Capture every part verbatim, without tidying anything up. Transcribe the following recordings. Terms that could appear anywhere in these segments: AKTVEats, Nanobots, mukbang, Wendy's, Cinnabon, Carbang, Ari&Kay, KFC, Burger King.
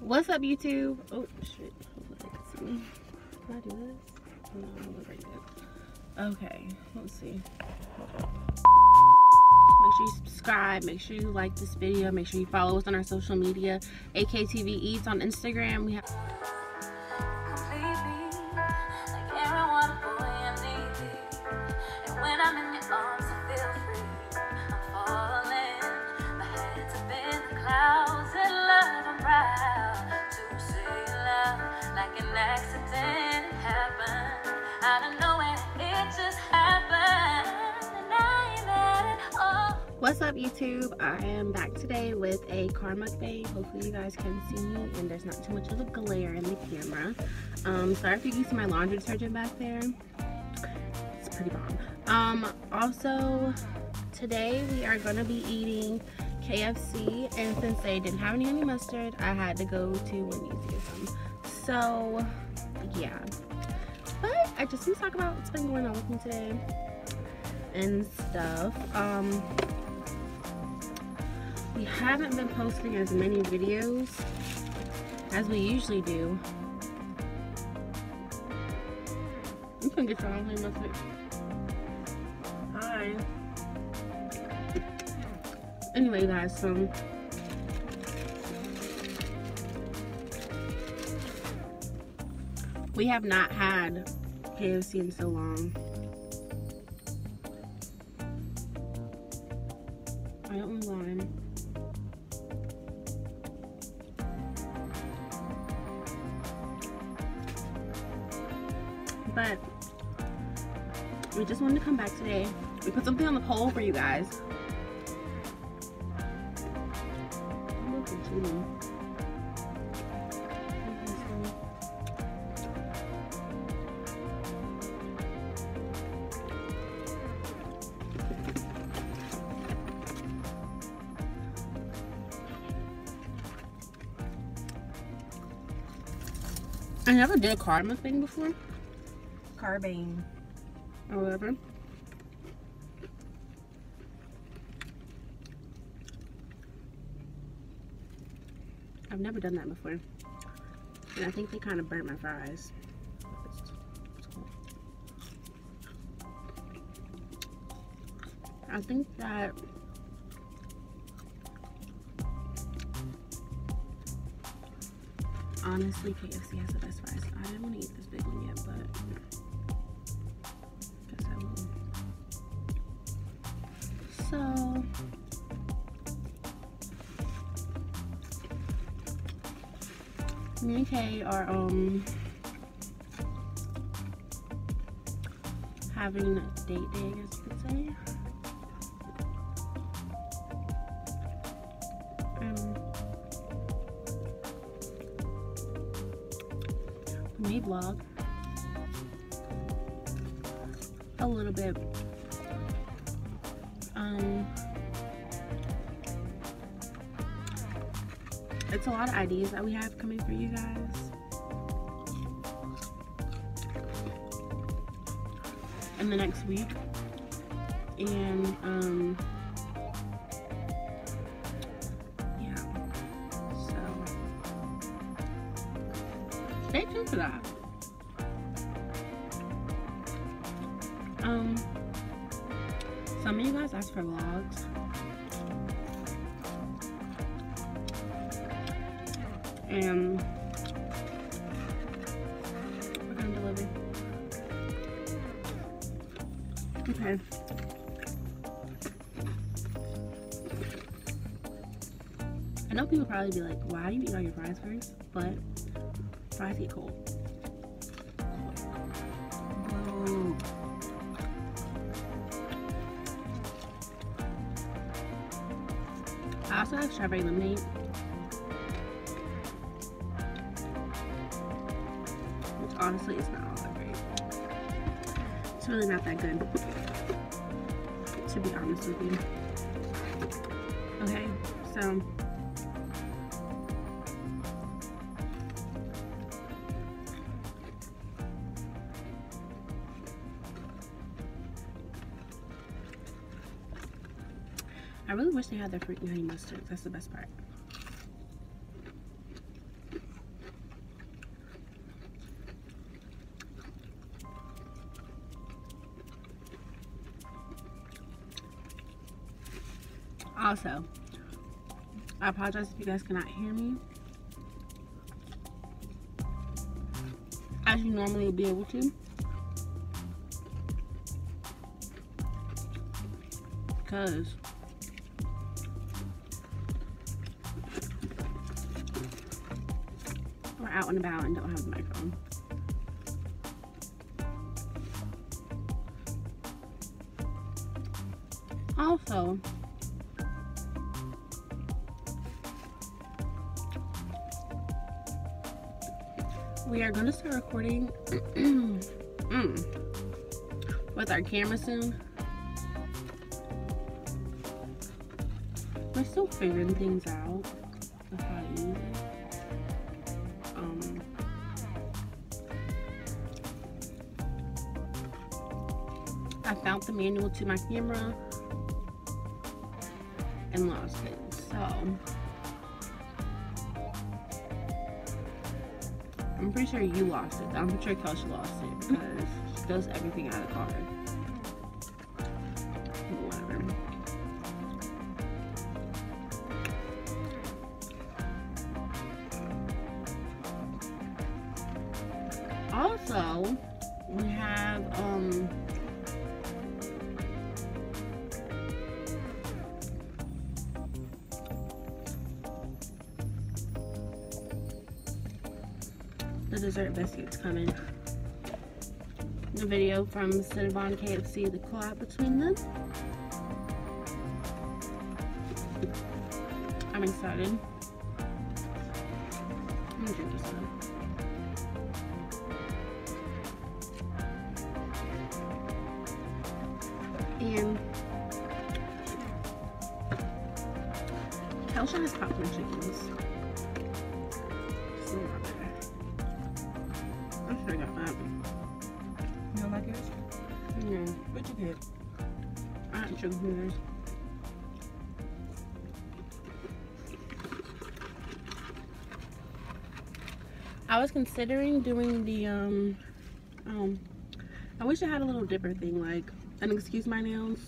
What's up, YouTube? Oh shit, hopefully I can see me. Can I do this? No, I'm gonna break it. Okay, let's see. Make sure you subscribe, make sure you like this video, make sure you follow us on our social media, A K T V Eats on Instagram. We have What's up, YouTube? I am back today with a car mukbang. Hopefully you guys can see me and there's not too much of a glare in the camera. Um, sorry if you can see my laundry detergent back there. It's pretty bomb. Um, also, today we are gonna be eating K F C, and since they didn't have any honey mustard, I had to go to Wendy's to get some. So, yeah. But I just want to talk about what's been going on with me today and stuff. Um, We haven't been posting as many videos as we usually do. You can get your own honey mustard. Hi. Anyway, guys, so we have not had K F C in so long. I don't want lime. But we just wanted to come back today. We put something on the poll for you guys. I never did a carbang thing before. Carbang or whatever. I've never done that before, and I think they kind of burnt my fries. I think that honestly K F C has the best fries. I didn't want to eat this big one yet, but so, me and Kay are um having a date day, I guess you could say. Um, we vlog a little bit. Um, it's a lot of ideas that we have coming for you guys, in the next week, and um, yeah, so stay tuned for that. Um. Some of you guys ask for vlogs, and we're gonna deliver. Okay. I know people probably be like, "Why do you eat all your fries first?" But fries get cold. Whoa. I also have strawberry lemonade. Which honestly is not all that great. It's really not that good, to be honest with you. Okay, so I really wish they had their freaking honey mustard. That's the best part. Also, I apologize if you guys cannot hear me as you normally would be able to, because we're out and about and don't have the microphone. Also, we are going to start recording with our camera soon. We're still figuring things out with how to use it. Um, I found the manual to my camera and lost it, so I'm pretty sure you lost it. I'm pretty sure Kelsey lost it because she does everything out of the car. Whatever. Also, we have um the dessert biscuits coming. The video from Cinnabon K F C, the collab between them. I'm excited. I'm gonna drink this one. And Kelsha has popcorn chickens. So not bad. I got that. You don't like it? No. What you get? I had chicken fingers. I was considering doing the um um I wish I had a little dipper thing, like, and excuse my nails,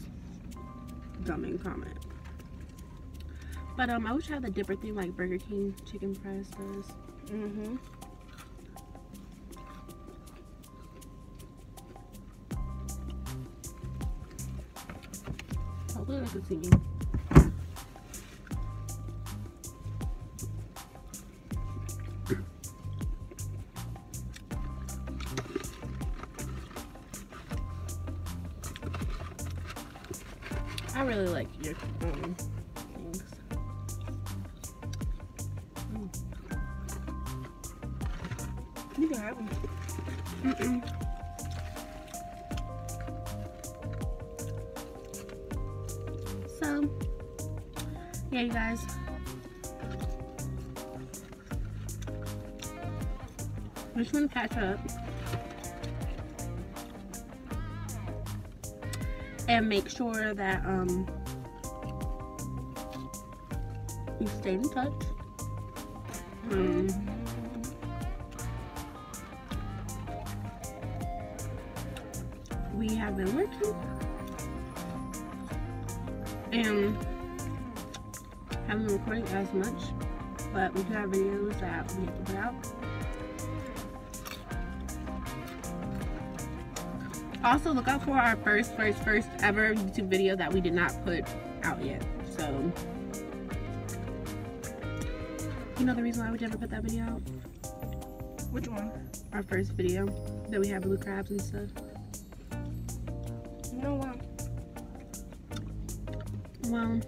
dumbing comment. But um I wish I had the dipper thing like Burger King chicken fries does. Mm-hmm. Look at the singing. I really like your um, things. Mm. You can have them. Mm-mm. So, yeah, you guys, I just want to catch up and make sure that um, you stay in touch. Um, we have been working and haven't been recording as much, but we do have videos that we have to put out. Also, look out for our first, first, first ever YouTube video that we did not put out yet. So, you know the reason why we never put that video out? Which one? Our first video that we had blue crabs and stuff. You know what? Well,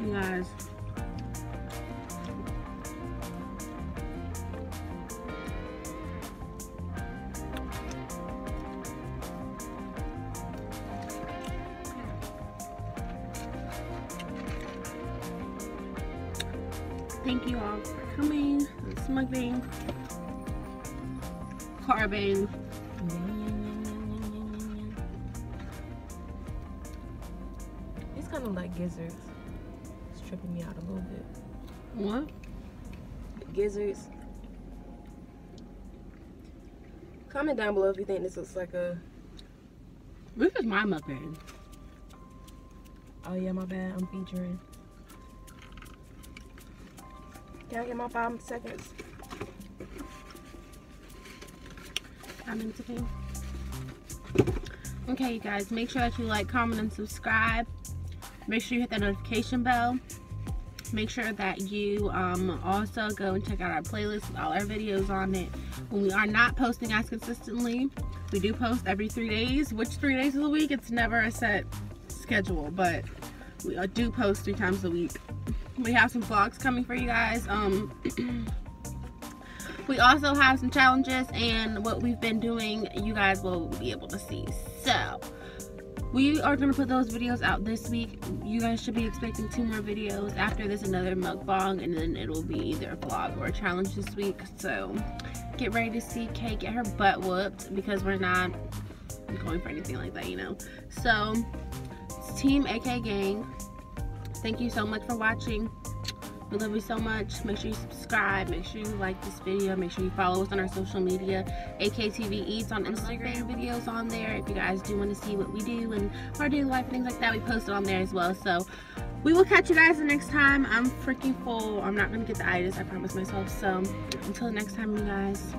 you guys, thank you all for coming. Smuggling, Carbang. It's kind of like gizzards. It's tripping me out a little bit. What? The gizzards. Comment down below if you think this looks like a... This is my muffin. Oh yeah, my bad. I'm featuring. Can I get my five seconds? Five minutes, okay? Okay, you guys. Make sure that you like, comment, and subscribe. Make sure you hit that notification bell. Make sure that you um, also go and check out our playlist with all our videos on it. When we are not posting as consistently, we do post every three days. Which three days of the week? It's never a set schedule, but we do post three times a week. We have some vlogs coming for you guys. Um, we also have some challenges, and what we've been doing, you guys will be able to see. So we are going to put those videos out this week. You guys should be expecting two more videos. After this, another mukbang, and then it'll be either a vlog or a challenge this week. So get ready to see Kay get her butt whooped, because we're not going for anything like that, you know. So it's Team A K Gang. Thank you so much for watching. We love you so much. Make sure you subscribe. Make sure you like this video. Make sure you follow us on our social media. A K T V Eats on Instagram. Videos on there. If you guys do want to see what we do and our daily life and things like that, we post it on there as well. So we will catch you guys the next time. I'm freaking full. I'm not going to get the itis. I promise myself. So until next time, you guys.